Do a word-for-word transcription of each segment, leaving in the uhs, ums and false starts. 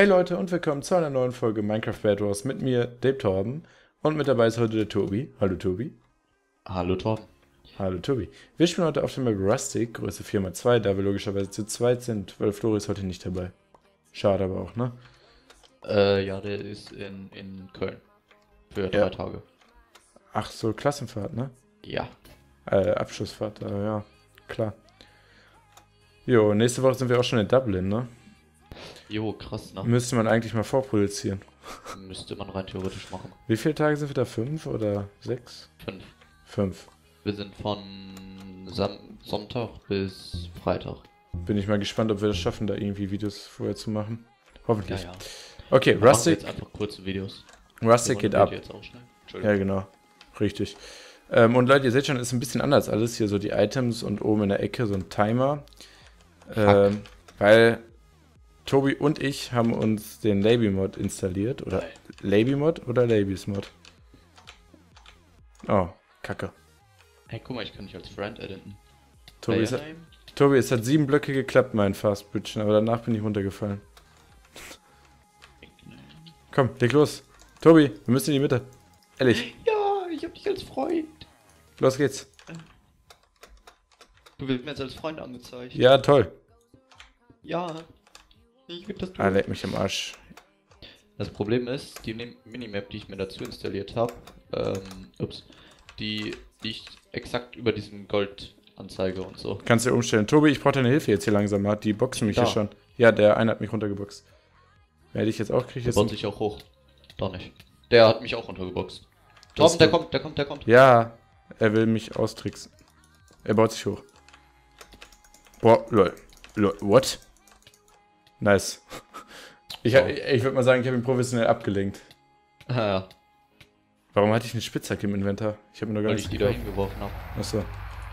Hey Leute und willkommen zu einer neuen Folge Minecraft Bad Wars mit mir, Dave Torben. Und mit dabei ist heute der Tobi. Hallo Tobi. Hallo Torben. Hallo Tobi. Wir spielen heute auf dem Map Rustic, Größe vier mal zwei, da wir logischerweise zu zweit sind, weil Flori ist heute nicht dabei. Schade aber auch, ne? Äh, ja, der ist in, in Köln. Für ja. drei Tage. Ach so, Klassenfahrt, ne? Ja. Äh, Abschlussfahrt, äh, ja, klar. Jo, nächste Woche sind wir auch schon in Dublin, ne? Jo, krass, ne? Müsste man eigentlich mal vorproduzieren. Müsste man rein theoretisch machen. Wie viele Tage sind wir da? Fünf oder sechs? Fünf. Fünf. Wir sind von Sam Sonntag bis Freitag. Bin ich mal gespannt, ob wir das schaffen, da irgendwie Videos vorher zu machen. Hoffentlich. Ja, ja. Okay, Rustic. Wir machen jetzt einfach kurze Videos. Rustic geht ab. Jetzt auch schnell. Ja, genau. Richtig. Ähm, und Leute, ihr seht schon, ist ein bisschen anders alles. Hier so die Items und oben in der Ecke so ein Timer. Ähm, weil Tobi und ich haben uns den Labymod installiert. Oder Labymod oder Labysmod? Oh, Kacke. Hey, guck mal, ich kann dich als Friend editen. Tobi, es hat, Tobi, es hat sieben Blöcke geklappt, mein Fastbridgen, aber danach bin ich runtergefallen. Komm, leg los. Tobi, wir müssen in die Mitte. Ehrlich. Ja, ich hab dich als Freund. Los geht's. Du wirst mir jetzt als Freund angezeigt. Ja, toll. Ja. Ich will das tun. Ah, leck mich am Arsch. Das Problem ist, die Minimap, die ich mir dazu installiert habe, ähm, ups, die liegt exakt über diesem Goldanzeige und so. Kannst du dir umstellen. Tobi, ich brauche deine Hilfe jetzt hier langsam mal. Die boxen mich hier schon. Ja, der eine hat mich runtergeboxt. Wer dich jetzt auch kriegt, der baut sich auch hoch. Doch nicht. Der hat mich auch runtergeboxt. Torben, der kommt, der kommt, der kommt. Ja, er will mich austricksen. Er baut sich hoch. Boah, lol. Lol, what? Nice. Ich, oh. ich, ich würde mal sagen, ich habe ihn professionell abgelenkt. Ah, ja. Warum hatte ich eine Spitzhacke im Inventar? Ich habe mir nur gar nicht gedacht. Weil ich die da hingeworfen habe. Achso.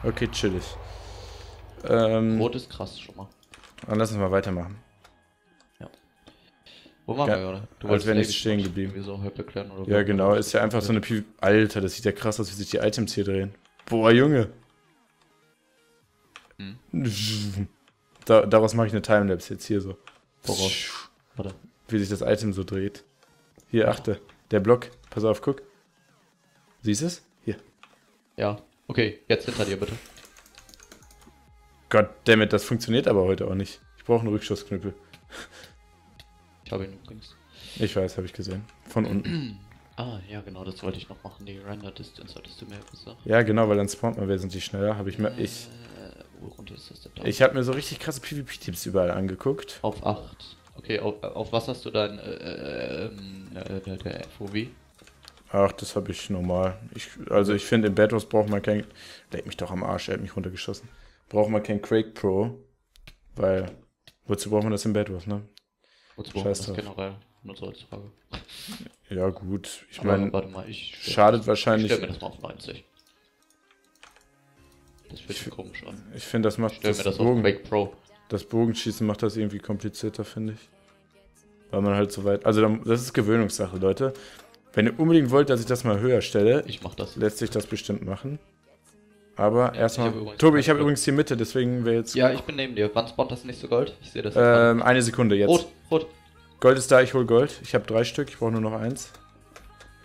Okay, chillig. Ähm, Rot ist krass schon mal. Dann lass uns mal weitermachen. Ja. Wo waren wir gerade? Du wolltest ja nicht stehen geblieben. So erklären, oder ja, genau. Ist ja einfach so eine P V. Alter, das sieht ja krass aus, wie sich die Items hier drehen. Boah, Junge. Hm? Da, daraus mache ich eine Timelapse jetzt hier so. Woraus? Warte. Wie sich das Item so dreht. Hier, achte. Der Block. Pass auf, guck. Siehst du es? Hier. Ja. Okay, jetzt hinter dir bitte. Goddammit, das funktioniert aber heute auch nicht. Ich brauche einen Rückschussknüppel. Ich habe ihn übrigens. Ich weiß, habe ich gesehen. Von unten. Ah, ja genau, das wollte ich noch machen. Die Render Distance hattest du mir gesagt. Ja genau, weil dann spawnt man wesentlich schneller. Habe ich mir... Äh, ich... Worunter ist das denn da? Ich habe mir so richtig krasse PvP-Tipps überall angeguckt. Auf acht. Okay, auf, auf was hast du dann äh, äh, äh, der, der F O V? Ach, das habe ich normal. Ich, also ich finde, im Bad Wars braucht man kein... Leck mich doch am Arsch, er hat mich runtergeschossen. Braucht man kein Quake Pro, weil... Wozu braucht man das im Bad Wars, ne? Wozu braucht man das generell? Nur so als Frage. Ja gut, ich meine... Warte mal, ich... Schadet das, wahrscheinlich... Ich stell mir das mal auf neunzig. Das fühlt sich komisch an. Ich finde, das macht ich stell das, mir das Bogen, auf Quake Pro. Das Bogenschießen macht das irgendwie komplizierter, finde ich. Weil man halt so weit... Also das ist Gewöhnungssache, Leute. Wenn ihr unbedingt wollt, dass ich das mal höher stelle, ich mach das. Lässt sich das bestimmt machen. Aber ja, erstmal... Tobi, ich habe übrigens die Mitte, deswegen wäre jetzt... Ja, ich bin neben dir. Wann spawnt das nächste Gold? Ich sehe das. Ähm, eine Sekunde jetzt. Rot, rot. Gold ist da, ich hole Gold. Ich habe drei Stück, ich brauche nur noch eins.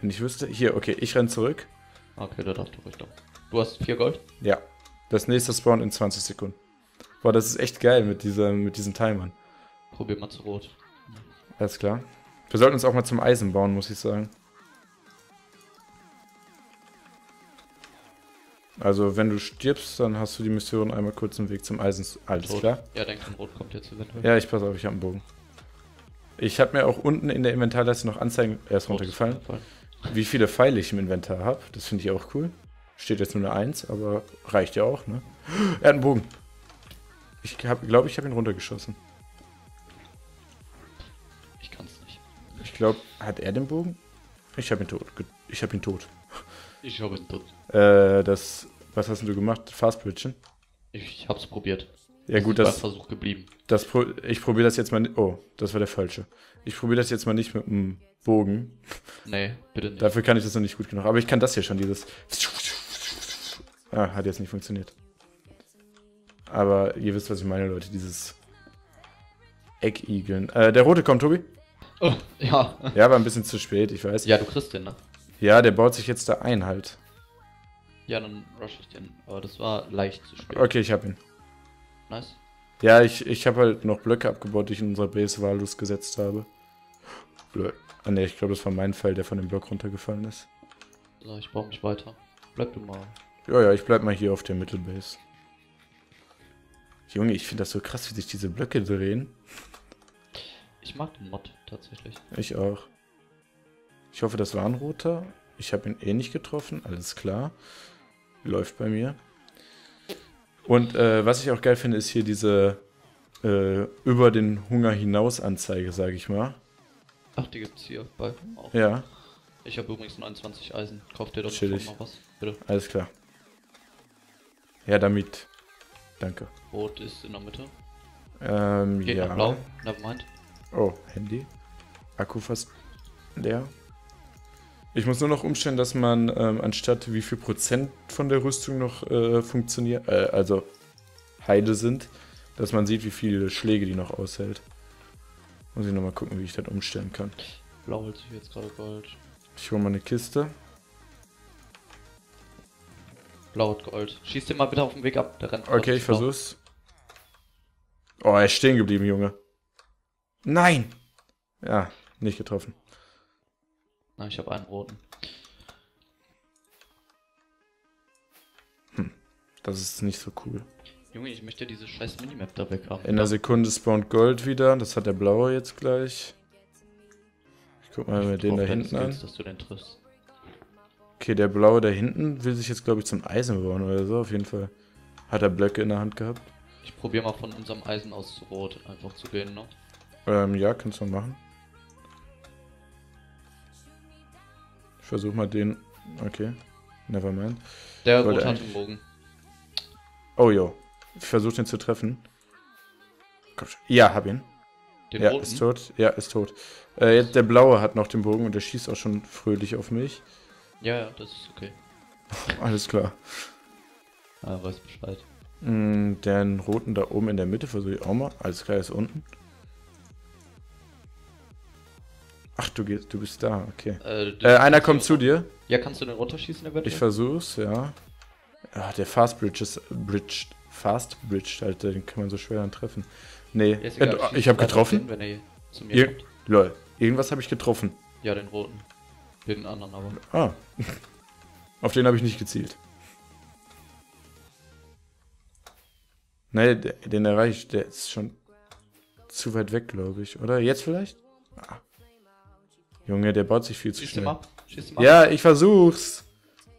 Wenn ich wüsste... Hier, okay, ich renn zurück. Okay, da darfst du ruhig doch. Du hast vier Gold? Ja. Das nächste spawnt in zwanzig Sekunden. Boah, das ist echt geil mit, dieser, mit diesen Timern. Probier mal zu rot. Alles klar. Wir sollten uns auch mal zum Eisen bauen, muss ich sagen. Also wenn du stirbst, dann hast du die Mission einmal kurz den Weg zum Eisen. Alles Rot. Klar? Ja, denk an Rot kommt jetzt eventuell. Ja, ich pass auf, ich habe einen Bogen. Ich habe mir auch unten in der Inventarleiste noch anzeigen, er ist runtergefallen, wie viele Pfeile ich im Inventar habe. Das finde ich auch cool. Steht jetzt nur eine eins, aber reicht ja auch, ne? Er hat einen Bogen. Ich glaube, ich habe ihn runtergeschossen. Ich kann es nicht. Ich glaube, hat er den Bogen? Ich habe ihn tot. Ich habe ihn tot. Ich habe ihn tot. Äh, das... Was hast denn du gemacht? Fastbridgen? Ich hab's probiert. Ja gut, das... Versuch geblieben. Das pro, ich probiere das jetzt mal... Oh, das war der falsche. Ich probiere das jetzt mal nicht mit dem Bogen. Nee, bitte nicht. Dafür kann ich das noch nicht gut genug. Aber ich kann das hier schon, dieses... Ah, hat jetzt nicht funktioniert. Aber ihr wisst, was ich meine, Leute. Dieses... Eckigeln. Äh, der Rote kommt, Tobi. Oh, ja. Ja, war ein bisschen zu spät, ich weiß. Ja, du kriegst den, ne? Ja, der baut sich jetzt da ein halt. Ja, dann rush ich den. Aber das war leicht zu spät. Okay, ich hab ihn. Nice. Ja, ich, ich hab halt noch Blöcke abgebaut, die ich in unserer Base wahllos gesetzt habe. Blöd. Ah ne, ich glaube, das war mein Fall, der von dem Block runtergefallen ist. So, ich brauche mich weiter. Bleib du mal. Ja, ja, ich bleib mal hier auf der Mittelbase. Junge, ich finde das so krass, wie sich diese Blöcke drehen. Ich mag den Mod, tatsächlich. Ich auch. Ich hoffe, das war ein roter. Ich habe ihn eh nicht getroffen, alles klar. Läuft bei mir. Und äh, was ich auch geil finde, ist hier diese äh, über den Hunger hinaus Anzeige, sage ich mal. Ach, die gibt's hier bei auch. Ja. Ich habe übrigens neunundzwanzig Eisen. Kauft ihr doch schon mal was, bitte. Alles klar. Ja, damit. Danke. Rot ist in der Mitte. Ähm, Geht ja. Nach blau. Nevermind. Oh, Handy. Akku fast leer. Ich muss nur noch umstellen, dass man ähm, anstatt wie viel Prozent von der Rüstung noch äh, funktioniert, äh, also Heile sind, dass man sieht, wie viele Schläge die noch aushält. Muss ich nochmal gucken, wie ich das umstellen kann. Blau holt sich jetzt gerade Gold. Ich hole mal eine Kiste. Blau hat Gold. Schieß den mal bitte auf den Weg ab, der rennt. Okay, ich versuch's. Oh, er ist stehen geblieben, Junge. Nein! Ja, nicht getroffen. Nein, ich habe einen roten. Hm, das ist nicht so cool. Junge, ich möchte diese scheiß Minimap da weg haben. In einer Sekunde spawnt Gold wieder, das hat der blaue jetzt gleich. Ich guck mal mit den da hinten an. Dass du den triffst. Okay, der blaue da hinten will sich jetzt, glaube ich, zum Eisen bauen oder so. Auf jeden Fall hat er Blöcke in der Hand gehabt. Ich probiere mal von unserem Eisen aus zu Rot einfach zu gehen, ne? Ähm, ja, kannst du machen. Ich versuch mal den. Okay, nevermind. Der Rot hat den Bogen. Oh, jo. Ich versuch den zu treffen. Komm schon. Ja, hab ihn. Den ja, roten? Ist tot. Ja, ist tot. Äh, jetzt der blaue hat noch den Bogen und der schießt auch schon fröhlich auf mich. Ja, ja, das ist okay. Alles klar. Ah, weiß Bescheid. Mm, den roten da oben in der Mitte versuche ich auch mal. Alles klar, ist unten. Ach, du gehst, du bist da, okay. Äh, äh, einer kommt zu dir. Ja, kannst du den runterschießen, der Wette? Ich versuch's, ja. Ach, der Fast Bridge ist Bridge. Fast Bridge, halt, den kann man so schwer dann treffen. Nee, ja, egal, äh, ich, ich hab getroffen. Den, wenn er zu mir Ir kommt. Lol, irgendwas habe ich getroffen. Ja, den roten. Den anderen aber. Ah. Auf den habe ich nicht gezielt. Nee, den erreicht, der ist schon zu weit weg, glaube ich, oder? Jetzt vielleicht? Ah. Junge, der baut sich viel zu schnell. Schießt ihn ab. Ja, ich versuch's.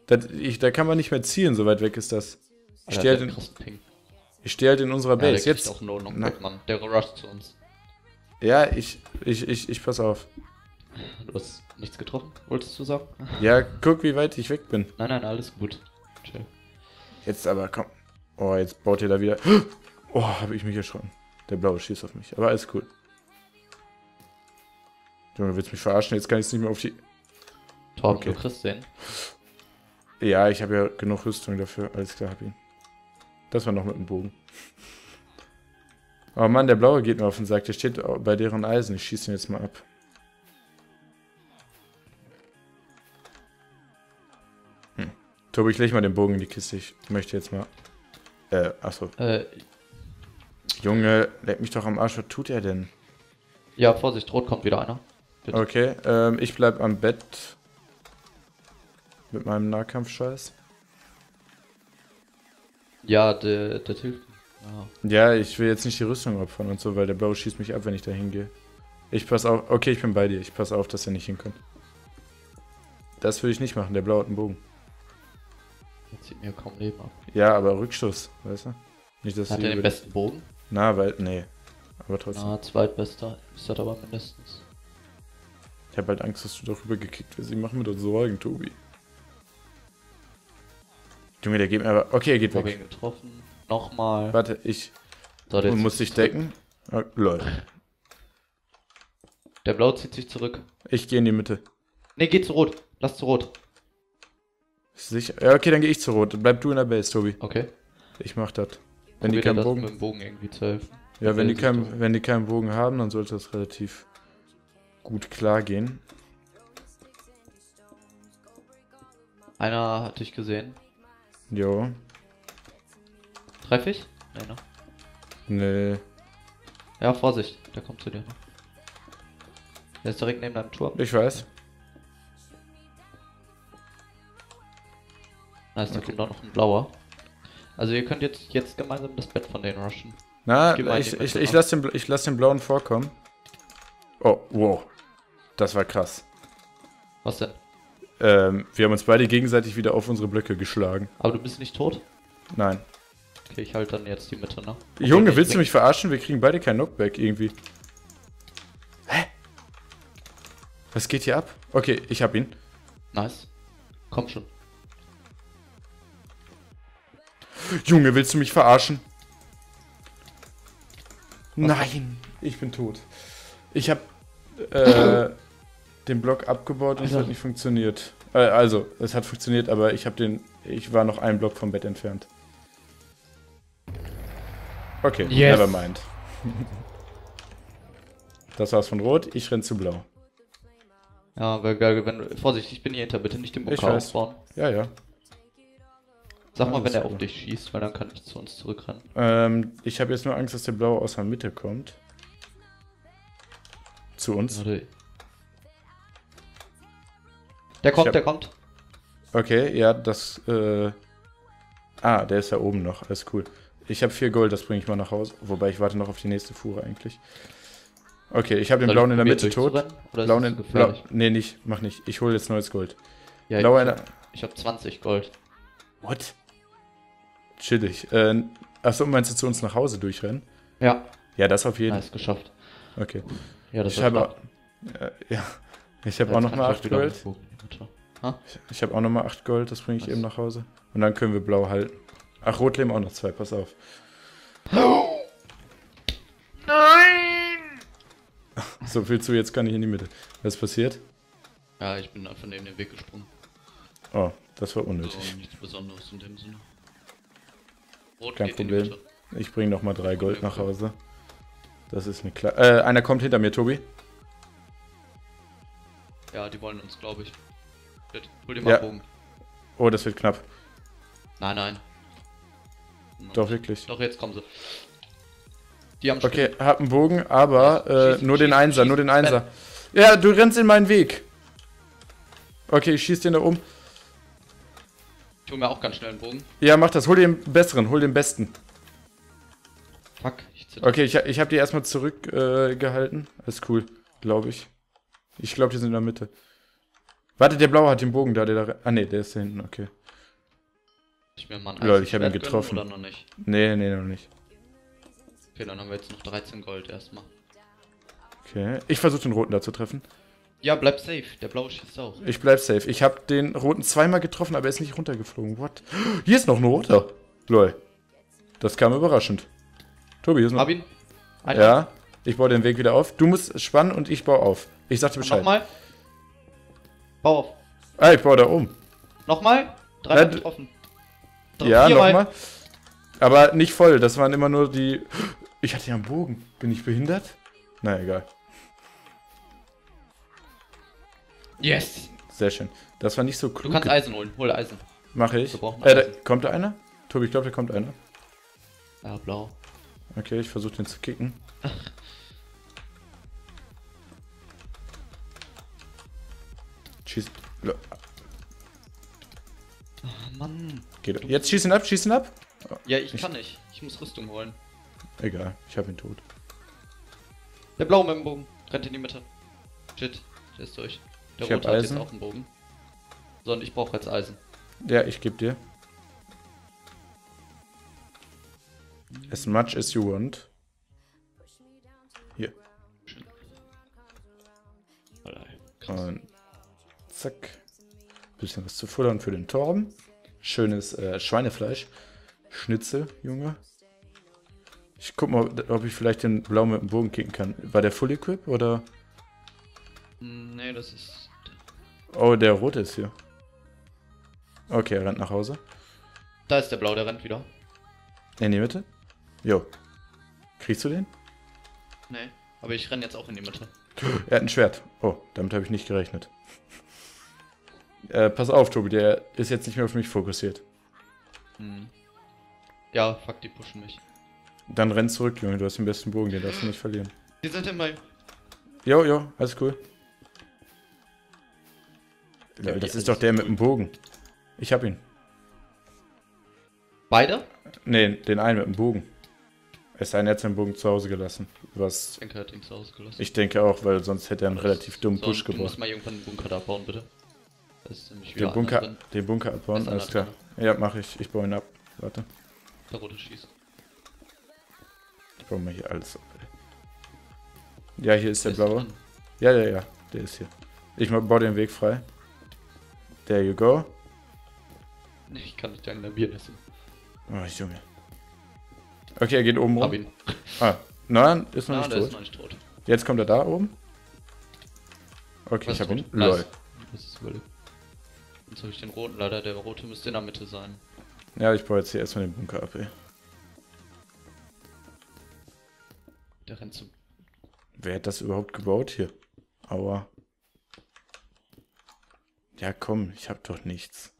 Das, ich, da kann man nicht mehr zielen, so weit weg ist das. Ich stehe halt, steh halt in unserer Base. Ja, der jetzt auch no -no -no Mann. Der rusht zu uns. Ja, ich, ich, ich, ich pass auf. Du hast nichts getroffen, wolltest du sagen? Ja, guck, wie weit ich weg bin. Nein, nein, alles gut. Chill. Jetzt aber, komm. Oh, jetzt baut ihr da wieder. Oh, habe ich mich erschrocken. Der blaue schießt auf mich, aber alles cool. Junge, willst mich verarschen? Jetzt kann ich es nicht mehr auf die... Torben, okay. Du kriegst den. Ja, ich habe ja genug Rüstung dafür. Alles klar, hab ihn. Das war noch mit dem Bogen. Oh Mann, der blaue geht mir auf den Sack. Der steht bei deren Eisen. Ich schieße ihn jetzt mal ab. Hm. Tobi, ich leg mal den Bogen in die Kiste. Ich möchte jetzt mal... Äh, achso. Äh... Junge, leck mich doch am Arsch. Was tut er denn? Ja, Vorsicht, rot kommt wieder einer. Bitte. Okay, ähm, ich bleib am Bett... Mit meinem Nahkampfscheiß. Ja, der, der hilft. Ah. Ja, ich will jetzt nicht die Rüstung opfern und so, weil der blaue schießt mich ab, wenn ich da hingehe. Ich pass auf. Okay, ich bin bei dir. Ich pass auf, dass er nicht hinkommt. Das würde ich nicht machen. Der blaue hat einen Bogen. Jetzt sieht mir kaum Leben ab. Ja, aber Rückschuss, weißt du? Nicht, dass hat er den besten Bogen? Na, weil, nee. Aber trotzdem. Na, zweitbester ist das aber mindestens. Ich habe halt Angst, dass du darüber gekickt wirst. Ich mache mir doch Sorgen, Tobi. Junge, der geht mir aber... Okay, er geht weg. Getroffen. Nochmal. Warte, ich... So, der muss sich decken. Oh, lol. Der Blau zieht sich zurück. Ich gehe in die Mitte. Ne, geh zu Rot. Lass zu Rot. Sicher? Ja, okay, dann gehe ich zu Rot. Bleib du in der Base, Tobi. Okay. Ich mach das. Wenn die keinen das Bogen... mit dem Bogen irgendwie zu helfen. Ja, wenn die, kein, wenn die keinen Bogen haben, dann sollte das relativ gut klar gehen. Einer hat dich gesehen. Jo. Treff ich? Nee, ne? Nee. Ja, Vorsicht, der kommt zu dir. Der ist direkt neben deinem Turm. Ich weiß. Da ist okay. Da kommt noch ein blauer. Also ihr könnt jetzt, jetzt gemeinsam das Bett von denen rushen. Na, ich, ich, ich lasse den, ich lass den blauen vorkommen. Oh, wow. Das war krass. Was denn? Ähm, wir haben uns beide gegenseitig wieder auf unsere Blöcke geschlagen. Aber du bist nicht tot? Nein. Okay, ich halte dann jetzt die Mitte, ne? Okay, Junge, willst du mich verarschen? Wir kriegen beide kein Knockback irgendwie. Hä? Was geht hier ab? Okay, ich hab ihn. Nice. Komm schon. Junge, willst du mich verarschen? Was? Nein, ich bin tot. Ich hab äh, den Block abgebaut und also. Es hat nicht funktioniert. Äh, also, es hat funktioniert, aber ich hab den. Ich war noch einen Block vom Bett entfernt. Okay, yes. Nevermind. Das war's von Rot, ich renn zu Blau. Ja, wäre geil, wenn. Vorsicht, ich bin hier hinter, bitte nicht den Bunker ausbauen. Ja, ja. Sag mal, wenn er auf dich schießt, weil dann kann ich zu uns zurückrennen. Ähm, ich habe jetzt nur Angst, dass der Blaue aus der Mitte kommt. Zu uns. Der kommt, hab... der kommt. Okay, ja, das, äh... Ah, der ist da oben noch, alles cool. Ich habe vier Gold, das bringe ich mal nach Hause. Wobei, ich warte noch auf die nächste Fuhre eigentlich. Okay, ich habe den Blauen in der Mitte tot. Blauen in... Blau... Nee, nicht, mach nicht. Ich hole jetzt neues Gold. Ja, Blauer ich hab, in der... ich habe zwanzig Gold. What? Chillig. Äh, achso, meinst du zu uns nach Hause durchrennen? Ja. Ja, das auf jeden Fall. Nice, geschafft. Okay. Ja, das ich habe äh, ja. Ich habe auch nochmal acht Gold. Ha? Ich, ich habe auch nochmal acht Gold, das bringe ich nice. Eben nach Hause. Und dann können wir blau halten. Ach, rot leben auch noch zwei, pass auf. Nein! So viel zu, jetzt kann ich in die Mitte. Was ist passiert? Ja, ich bin einfach neben den Weg gesprungen. Oh. Das war unnötig. Also nichts Besonderes in dem Sinne. Rot Kein Problem. Ich bringe nochmal drei Gold nach Hause. Das ist eine klar. Äh, einer kommt hinter mir, Tobi. Ja, die wollen uns, glaube ich. Hol dir mal einen Bogen. Oh, das wird knapp. Nein, nein. Doch, wirklich. Doch, jetzt kommen sie. Die haben schon. Okay, hab einen Bogen, aber äh, schießen, nur schießen, den Einser, schießen, nur den Einser. Ben. Ja, du rennst in meinen Weg. Okay, ich schieß den da um. Ich hol mir auch ganz schnell einen Bogen. Ja, mach das. Hol den besseren, hol den besten. Fuck. Ich okay, ich, ich hab die erstmal zurückgehalten. Äh, Alles cool, glaube ich. Ich glaube, die sind in der Mitte. Warte, der Blaue hat den Bogen da. Der da ah, ne, der ist da hinten, okay. Ich mir mal einen Lol, ich hab ihn getroffen. Oder noch nicht? Nee, nee, noch nicht. Okay, dann haben wir jetzt noch dreizehn Gold erstmal. Okay, ich versuche den Roten da zu treffen. Ja, bleib safe. Der Blaue schießt auch. Ich bleib safe. Ich hab den Roten zweimal getroffen, aber er ist nicht runtergeflogen. What? Hier ist noch ein Roter. Lol. Das kam überraschend. Tobi, hier ist noch... Hab ihn. Ein ja. Mal. Ich baue den Weg wieder auf. Du musst spannen und ich baue auf. Ich sag dir Bescheid. Nochmal. Bau auf. Ah, ich baue da oben. Nochmal. Drei getroffen. Ja, nochmal. Aber nicht voll. Das waren immer nur die... Ich hatte ja einen Bogen. Bin ich behindert? Na, egal. Yes! Sehr schön. Das war nicht so klug. Du kannst Eisen holen. Hol Eisen. Mach ich. Wir Eisen. Äh, da, kommt da einer? Tobi, ich glaube, da kommt einer. Ja, blau. Okay, ich versuche den zu kicken. Ach. Schieß. Oh, Mann. Geht. Jetzt schieß ihn ab, schieß ihn ab. Oh, ja, ich, ich kann nicht. Ich muss Rüstung holen. Egal, ich habe ihn tot. Der Blaue mit dem Bogen rennt in die Mitte. Shit, der ist durch. Der ich Rote hab Eisen. Hat jetzt auch einen Bogen. So, und ich brauche jetzt Eisen. Ja, ich gebe dir. As much as you want. Hier. Schön. Und zack. Bisschen was zu futtern für den Torben. Schönes äh, Schweinefleisch. Schnitzel, Junge. Ich guck mal, ob ich vielleicht den Blauen mit dem Bogen kicken kann. War der Full Equip oder? Nee, das ist... Oh, der Rote ist hier. Okay, er rennt nach Hause. Da ist der Blaue, der rennt wieder. In die Mitte? Jo. Kriegst du den? Nee, aber ich renne jetzt auch in die Mitte. Er hat ein Schwert. Oh, damit habe ich nicht gerechnet. Äh, pass auf, Tobi, der ist jetzt nicht mehr auf mich fokussiert. Hm. Ja, fuck, die pushen mich. Dann renn zurück, Junge, du hast den besten Bogen, den darfst du nicht verlieren. Die sind in meinem... Jo, jo, alles cool. Ja, das ist doch der mit dem Bogen. Ich hab ihn. Beide? Nee, den einen mit dem Bogen. Es sei denn, er hat seinen Bogen zu Hause gelassen. Was? Ich denke, er hat ihn zu Hause gelassen. Ich denke auch, weil sonst hätte er einen relativ dummen Push gebraucht. Du musst mal irgendwann den Bunker da abbauen, bitte. Das ist nämlich wieder den Bunker, den Bunker abbauen, alles klar. Ja, mach ich. Ich baue ihn ab. Warte. Der rote schießt. Ich baue mal hier alles ab. Ja, hier ist der blaue. Ja, ja, ja. Der ist hier. Ich baue den Weg frei. There you go. Ich kann nicht dein Bier essen. Oh, Junge. Okay, er geht oben rum. Hab ihn. Ah, nein, ist noch, ja, nicht tot. Ist noch nicht tot. Jetzt kommt er da oben. Okay, was ich hab ihn. Lol. Das ist wild. Jetzt habe ich den roten leider. Der rote müsste in der Mitte sein. Ja, ich baue jetzt hier erstmal den Bunker ab, ey. Der rennt zum... Wer hat das überhaupt gebaut hier? Aua. Ja komm, ich hab doch nichts.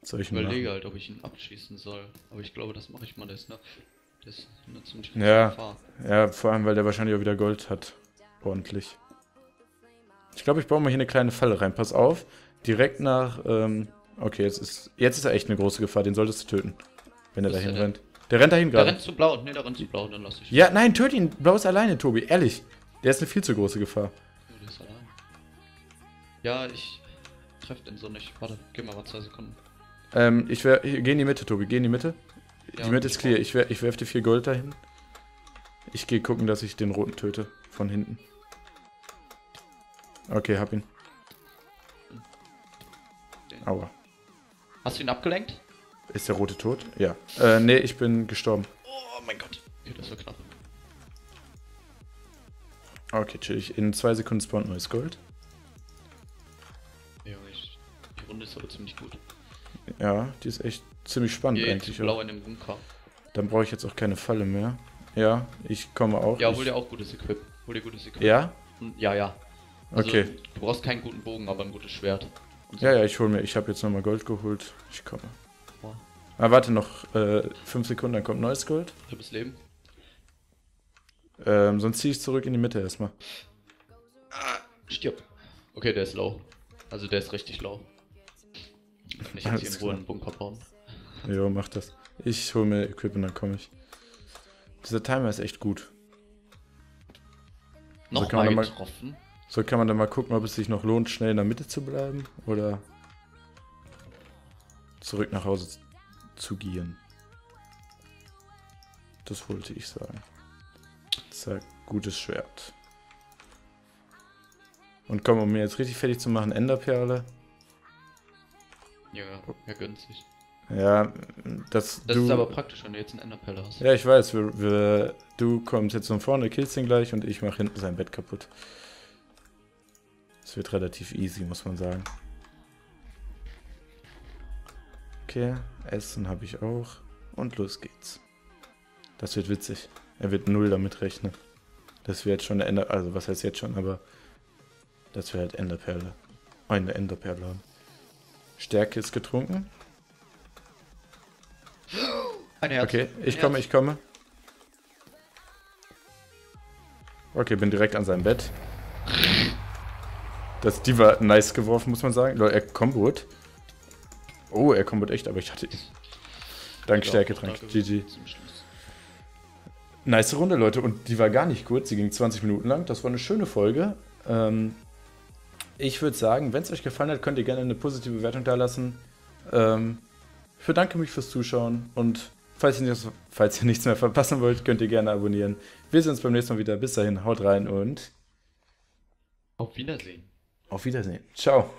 Was soll ich, ich überlege machen? Halt, ob ich ihn abschießen soll. Aber ich glaube, das mache ich mal. Der ist, ne, der ist ne ziemlich ja, Gefahr. Ja, vor allem, weil der wahrscheinlich auch wieder Gold hat. Ordentlich. Ich glaube, ich baue mal hier eine kleine Falle rein. Pass auf. Direkt nach... Ähm, okay, jetzt ist jetzt ist er echt eine große Gefahr. Den solltest du töten. Wenn er dahin rennt. Der rennt dahin gerade. Der rennt zu blau. Ne, der rennt zu blau. Dann lass ich. Ja, nein, töte ihn. Blau ist alleine, Tobi. Ehrlich. Der ist eine viel zu große Gefahr. Ja, der ist allein. Ja, ich... trefft den so nicht. Warte, gib mal mal zwei Sekunden. Ähm, ich wär, ich, geh in die Mitte, Tobi, geh in die Mitte. Ja, die Mitte ist clear. Ich, wär, ich werf dir viel Gold dahin. Ich geh gucken, dass ich den roten töte. Von hinten. Okay, hab ihn. Den. Aua. Hast du ihn abgelenkt? Ist der rote tot? Ja. Äh, nee, ich bin gestorben. Oh mein Gott. Ja, das war knapp. Okay, chillig. In zwei Sekunden spawnt neues Gold. Ist aber ziemlich gut. Ja, die ist echt ziemlich spannend, ja, eigentlich. Blau in dem Bunker. Dann brauche ich jetzt auch keine Falle mehr. Ja, ich komme auch. Ja, hol dir auch gutes Equip. Hol dir gutes Equip. Ja? Ja, ja. Also, okay. Du brauchst keinen guten Bogen, aber ein gutes Schwert. So. Ja, ja, ich hole mir. Ich habe jetzt nochmal Gold geholt. Ich komme. Wow. Ah, warte noch fünf äh, Sekunden, dann kommt neues Gold. Ich habe das Leben. Ähm, sonst ziehe ich zurück in die Mitte erstmal. Ah, stirb. Okay, der ist low. Also der ist richtig low. Kann ich jetzt hier in Ruhe einen Bunker bauen? Jo, mach das. Ich hole mir Equip und dann komme ich. Dieser Timer ist echt gut. Nochmal getroffen. So kann man dann mal gucken, ob es sich noch lohnt, schnell in der Mitte zu bleiben oder zurück nach Hause zu gehen. Das wollte ich sagen. Zack, gutes Schwert. Und komm, um mir jetzt richtig fertig zu machen, Enderperle. Ja, ja, günstig. Ja, das. Das du, ist aber praktisch, wenn du jetzt einen Enderperle hast. Ja, ich weiß, wir, wir, du kommst jetzt von vorne, killst ihn gleich und ich mache hinten sein Bett kaputt. Das wird relativ easy, muss man sagen. Okay, Essen habe ich auch. Und los geht's. Das wird witzig. Er wird null damit rechnen. Das wird jetzt schon eine Ender. Also, was heißt jetzt schon, aber. Das wäre halt Enderperle. Eine Enderperle haben. Stärke ist getrunken. Ein Herz. Okay, ich komme, ich komme. Okay, bin direkt an seinem Bett. Das die war nice geworfen, muss man sagen. Er kombot. Oh, er kombot echt, aber ich hatte ihn. Dank Stärketrank. G G. Nice Runde, Leute. Und die war gar nicht kurz. Sie ging zwanzig Minuten lang. Das war eine schöne Folge. Ähm... Ich würde sagen, wenn es euch gefallen hat, könnt ihr gerne eine positive Bewertung dalassen. Ähm, ich bedanke mich fürs Zuschauen und falls ihr, nicht, falls ihr nichts mehr verpassen wollt, könnt ihr gerne abonnieren. Wir sehen uns beim nächsten Mal wieder. Bis dahin, haut rein und... Auf Wiedersehen. Auf Wiedersehen. Ciao.